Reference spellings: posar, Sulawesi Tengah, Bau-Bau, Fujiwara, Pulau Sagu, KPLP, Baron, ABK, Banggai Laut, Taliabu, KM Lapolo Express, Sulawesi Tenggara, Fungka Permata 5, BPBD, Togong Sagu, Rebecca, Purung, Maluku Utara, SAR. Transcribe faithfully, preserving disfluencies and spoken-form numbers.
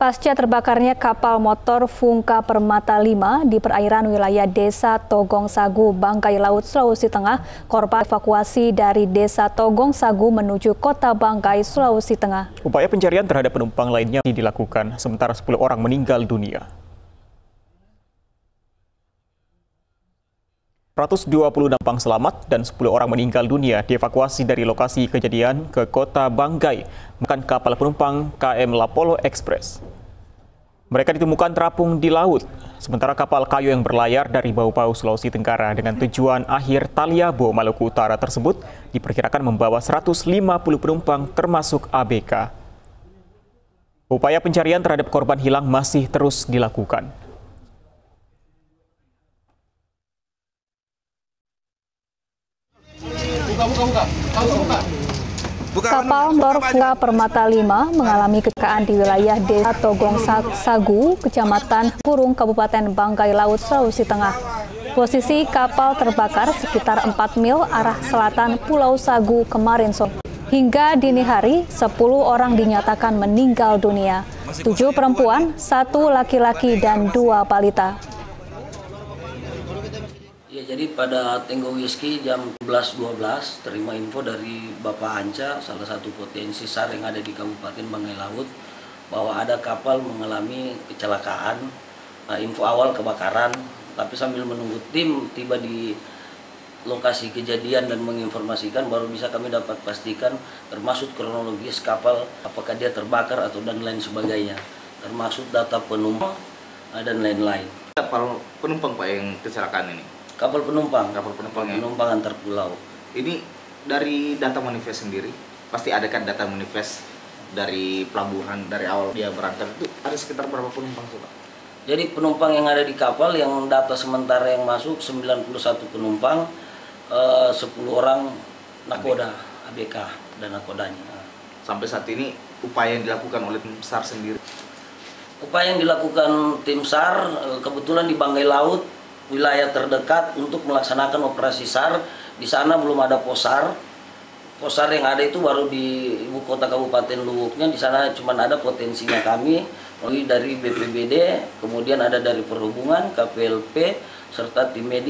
Pasca terbakarnya kapal motor Fungka Permata lima di perairan wilayah Desa Togong Sagu, Banggai Laut, Sulawesi Tengah, korban evakuasi dari Desa Togong Sagu menuju Kota Banggai, Sulawesi Tengah. Upaya pencarian terhadap penumpang lainnya dilakukan, sementara sepuluh orang meninggal dunia. seratus dua puluh enam orang selamat dan sepuluh orang meninggal dunia dievakuasi dari lokasi kejadian ke Kota Banggai menggunakan kapal penumpang K M Lapolo Express. Mereka ditemukan terapung di laut, sementara kapal kayu yang berlayar dari Bau-Bau, Sulawesi Tenggara dengan tujuan akhir Taliabu, Maluku Utara tersebut diperkirakan membawa seratus lima puluh penumpang termasuk A B K. Upaya pencarian terhadap korban hilang masih terus dilakukan. Buka, buka, buka, buka. Buka, kapal motor Fungka Permata lima mengalami kecelakaan di wilayah Desa Togong Sagu, Kecamatan Purung, Kabupaten Banggai Laut, Sulawesi Tengah. Posisi kapal terbakar sekitar empat mil arah selatan Pulau Sagu kemarin sore. Hingga dini hari, sepuluh orang dinyatakan meninggal dunia, tujuh perempuan, satu laki-laki dan dua balita. Ya, jadi pada Tenggo Whisky jam sebelas dua belas terima info dari Bapak Anca, salah satu potensi S A R yang ada di Kabupaten Banggai Laut, bahwa ada kapal mengalami kecelakaan. Nah, info awal kebakaran, tapi sambil menunggu tim tiba di lokasi kejadian dan menginformasikan, baru bisa kami dapat pastikan termasuk kronologis kapal, apakah dia terbakar atau dan lain sebagainya, termasuk data penumpang dan lain-lain. Kapal penumpang Pak yang kecelakaan ini? Kapal penumpang, kapal penumpang, penumpang antar pulau. Ini dari data manifest sendiri, pasti ada kan data manifest dari pelabuhan dari awal dia berangkat itu ada sekitar berapa penumpang sih Pak? Jadi penumpang yang ada di kapal yang data sementara yang masuk sembilan puluh satu penumpang, eh, sepuluh orang nakoda A B K dan nakodanya. Sampai saat ini upaya yang dilakukan oleh tim S A R sendiri? Upaya yang dilakukan tim S A R kebetulan di Banggai Laut, wilayah terdekat untuk melaksanakan operasi S A R. Di sana belum ada posar. Posar yang ada itu baru di ibu kota Kabupaten Luwuknya. Di sana cuma ada potensinya kami dari B P B D, kemudian ada dari Perhubungan, K P L P, serta tim medis.